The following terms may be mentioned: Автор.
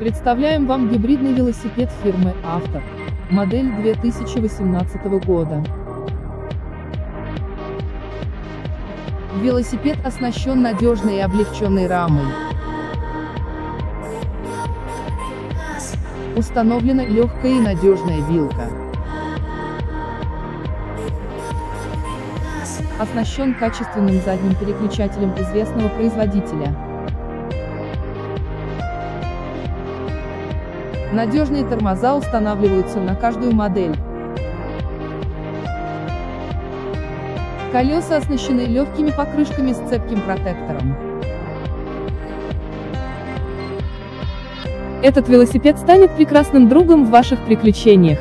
Представляем вам гибридный велосипед фирмы «Автор», модель 2018 года. Велосипед оснащен надежной и облегченной рамой. Установлена легкая и надежная вилка. Оснащен качественным задним переключателем известного производителя. Надежные тормоза устанавливаются на каждую модель. Колеса оснащены легкими покрышками с цепким протектором. Этот велосипед станет прекрасным другом в ваших приключениях.